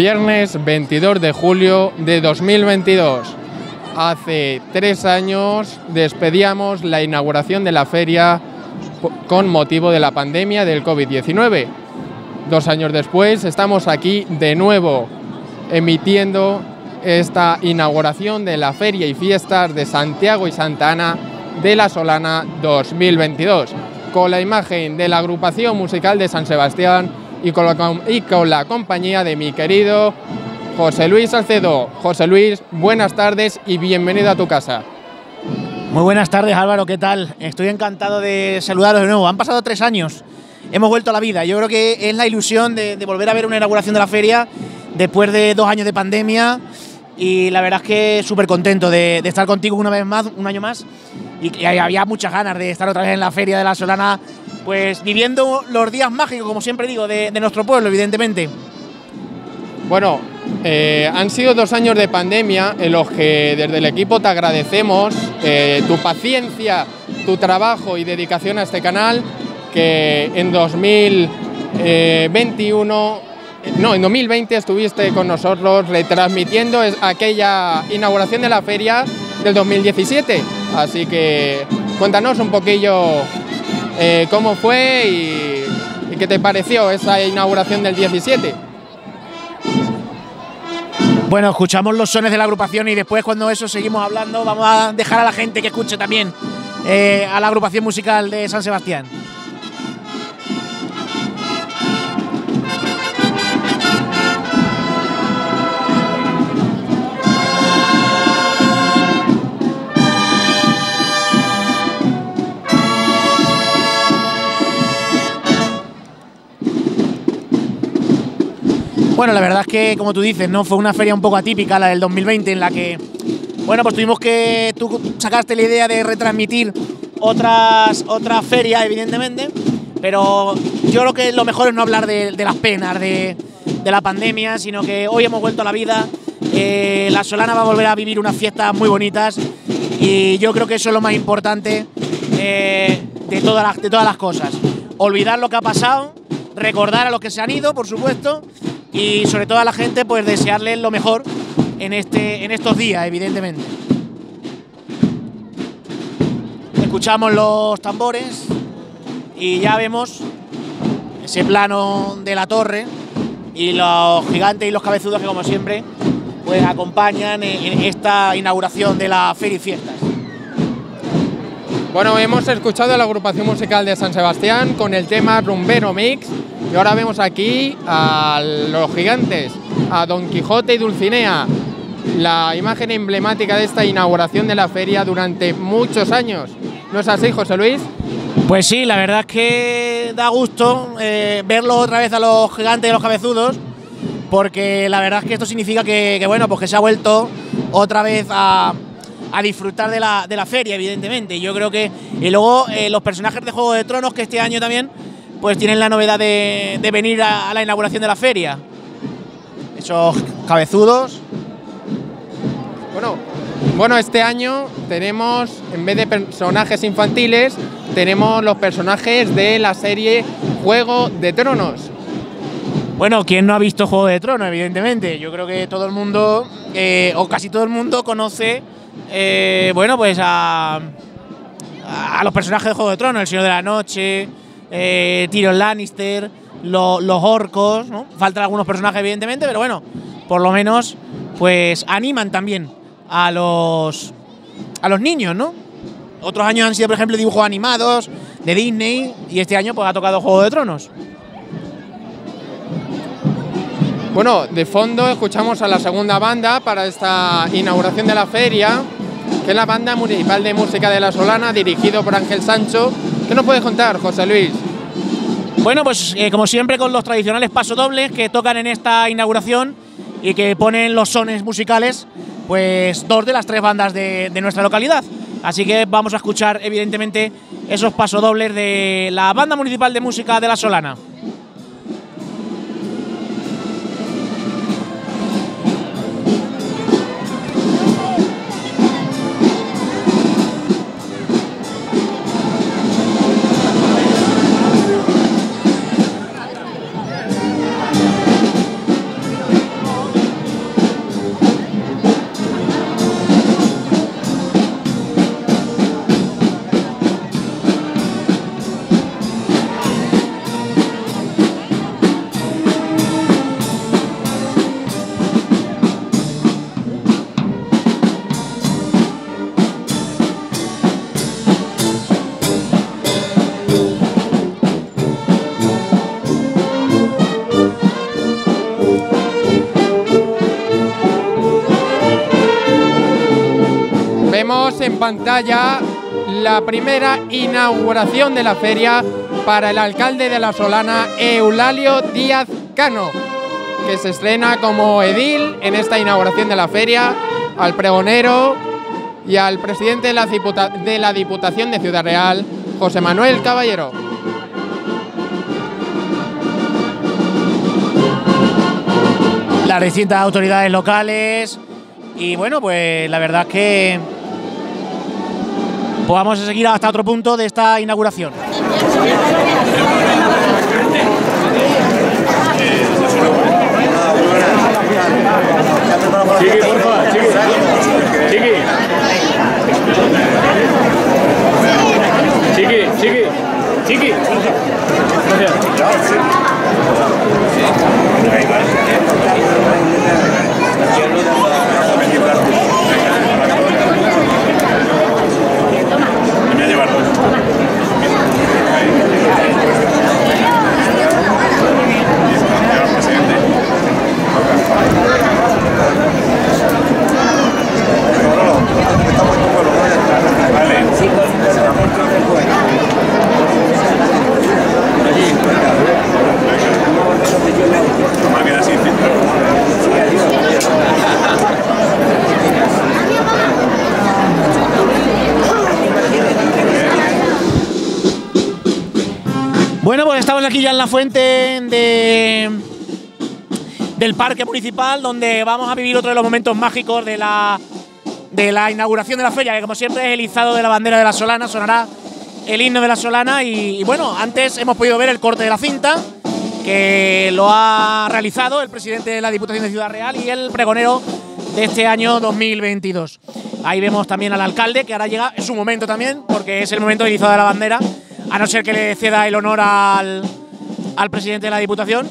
Viernes 22 de julio de 2022. Hace 3 años despedíamos la inauguración de la feria con motivo de la pandemia del COVID-19. 2 años después estamos aquí de nuevo emitiendo esta inauguración de la Feria y Fiestas de Santiago y Santa Ana de La Solana 2022, con la imagen de la agrupación musical de San Sebastián y con la compañía de mi querido José Luis Salcedo. José Luis, buenas tardes y bienvenido a tu casa. Muy buenas tardes, Álvaro, ¿qué tal? Estoy encantado de saludaros de nuevo. Han pasado 3 años, hemos vuelto a la vida. Yo creo que es la ilusión de volver a ver una inauguración de la feria después de 2 años de pandemia, y la verdad es que súper contento de estar contigo una vez más, un año más, y había muchas ganas de estar otra vez en la Feria de la Solana, pues viviendo los días mágicos, como siempre digo, de nuestro pueblo, evidentemente. Bueno, han sido 2 años de pandemia en los que desde el equipo te agradecemos tu paciencia, tu trabajo y dedicación a este canal, que en 2020 estuviste con nosotros retransmitiendo aquella inauguración de la feria del 2017. Así que cuéntanos un poquillo cómo fue y qué te pareció esa inauguración del 17. Bueno, escuchamos los sones de la agrupación y después, cuando eso seguimos hablando, vamos a dejar a la gente que escuche también a la agrupación musical de San Sebastián. Bueno, la verdad es que, como tú dices, ¿no?, fue una feria un poco atípica, la del 2020, en la que, bueno, pues tuvimos que... Tú sacaste la idea de retransmitir otras ferias, evidentemente, pero yo creo que lo mejor es no hablar de las penas de la pandemia, sino que hoy hemos vuelto a la vida. La Solana va a volver a vivir unas fiestas muy bonitas, y yo creo que eso es lo más importante de todas las cosas. Olvidar lo que ha pasado, recordar a los que se han ido, por supuesto, y sobre todo a la gente, pues desearles lo mejor en estos días, evidentemente. Escuchamos los tambores y ya vemos ese plano de la torre y los gigantes y los cabezudos que, como siempre, pues acompañan en esta inauguración de la Feria y Fiestas. Bueno, hemos escuchado a la agrupación musical de San Sebastián con el tema Rumbero Mix. Y ahora vemos aquí a los gigantes, a Don Quijote y Dulcinea, la imagen emblemática de esta inauguración de la feria durante muchos años. ¿No es así, José Luis? Pues sí, la verdad es que da gusto verlo otra vez a los gigantes y a los cabezudos, porque la verdad es que esto significa que bueno, pues que se ha vuelto otra vez a disfrutar de la feria, evidentemente. Yo creo que... Y luego los personajes de Juego de Tronos, que este año también pues tienen la novedad de venir a la inauguración de la feria. Esos cabezudos. Bueno, este año tenemos, en vez de personajes infantiles, tenemos los personajes de la serie Juego de Tronos. Bueno, ¿quién no ha visto Juego de Tronos? Evidentemente. Yo creo que todo el mundo, o casi todo el mundo, conoce, bueno, pues a los personajes de Juego de Tronos, el Señor de la Noche, Tyrion Lannister, los orcos, ¿no? Faltan algunos personajes, evidentemente, pero bueno, por lo menos pues animan también a los niños, ¿no? Otros años han sido, por ejemplo, dibujos animados de Disney, y este año pues ha tocado Juego de Tronos. Bueno, de fondo escuchamos a la segunda banda para esta inauguración de la feria, que es la Banda Municipal de Música de La Solana, dirigido por Ángel Sancho. ¿Qué nos puedes contar, José Luis? Bueno, pues como siempre, con los tradicionales pasodobles que tocan en esta inauguración y que ponen los sones musicales, pues 2 de las 3 bandas de nuestra localidad. Así que vamos a escuchar, evidentemente, esos pasodobles de la Banda Municipal de Música de La Solana. Vemos en pantalla la primera inauguración de la feria para el alcalde de La Solana, Eulalio Díaz Cano, que se estrena como edil en esta inauguración de la feria, al pregonero y al presidente de la Diputación de Ciudad Real, José Manuel Caballero. Las distintas autoridades locales y bueno, pues la verdad es que pues vamos a seguir hasta otro punto de esta inauguración. Chiqui, porfa, chiqui, chiqui. Chiqui, chiqui, chiqui. Bueno, pues estamos aquí ya en la fuente del Parque Municipal, donde vamos a vivir otro de los momentos mágicos de la inauguración de la feria, que como siempre es el izado de la bandera de La Solana, sonará el himno de La Solana y bueno, antes hemos podido ver el corte de la cinta, que lo ha realizado el presidente de la Diputación de Ciudad Real y el pregonero de este año 2022. Ahí vemos también al alcalde, que ahora llega, es su momento también, porque es el momento del izado de la bandera, a no ser que le ceda el honor al presidente de la Diputación.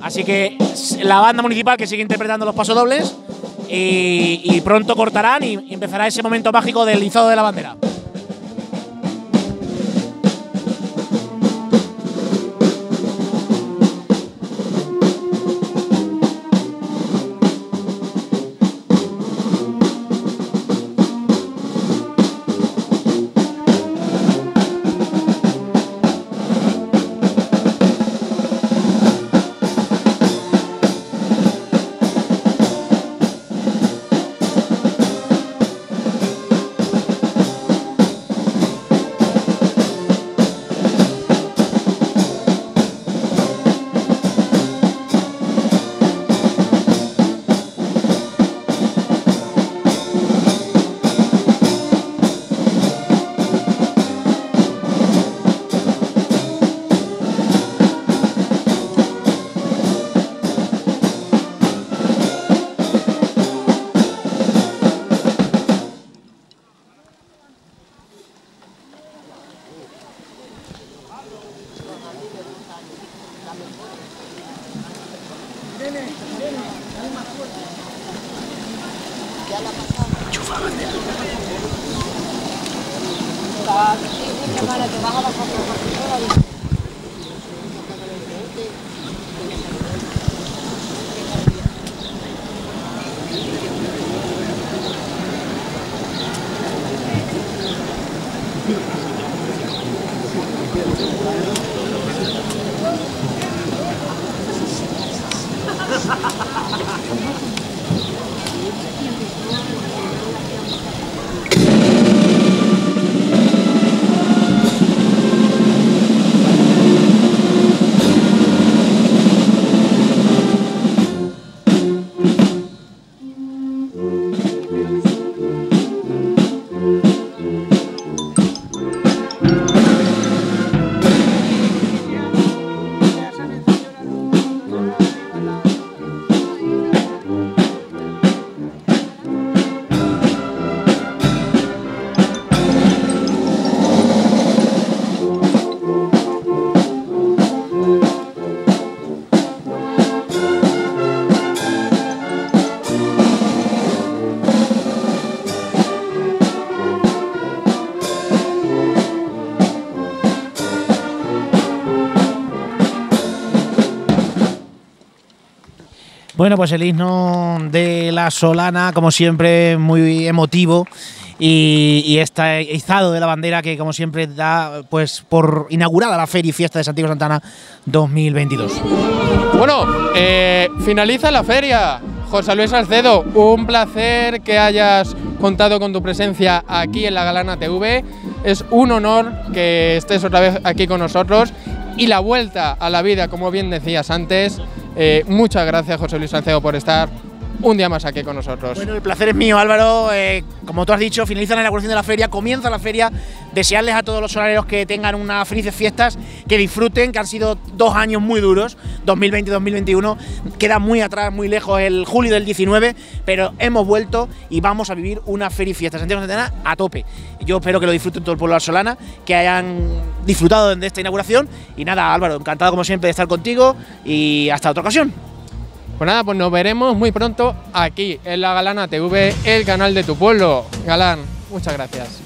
Así que la banda municipal que sigue interpretando los pasodobles y pronto cortarán y empezará ese momento mágico del izado de la bandera. Bueno, pues el himno de La Solana, como siempre, muy emotivo y este izado de la bandera que, como siempre, da pues por inaugurada la Feria y Fiesta de Santiago Santana 2022. Bueno, finaliza la feria. José Luis Salcedo, un placer que hayas contado con tu presencia aquí en La Galana TV. Es un honor que estés otra vez aquí con nosotros. Y la vuelta a la vida, como bien decías antes, muchas gracias, José Luis Salcedo, por estar un día más aquí con nosotros. Bueno, el placer es mío, Álvaro. Como tú has dicho, finaliza la inauguración de la feria, comienza la feria. Desearles a todos los solaneros que tengan unas felices fiestas, que disfruten, que han sido 2 años muy duros, 2020 y 2021. Queda muy atrás, muy lejos el julio del 19, pero hemos vuelto y vamos a vivir una feria y fiesta Santiago Santana a tope. Yo espero que lo disfruten todo el pueblo de La Solana, que hayan disfrutado de esta inauguración. Y nada, Álvaro, encantado como siempre de estar contigo y hasta otra ocasión. Pues nada, pues nos veremos muy pronto aquí en La Galana TV, el canal de tu pueblo. Galán, muchas gracias.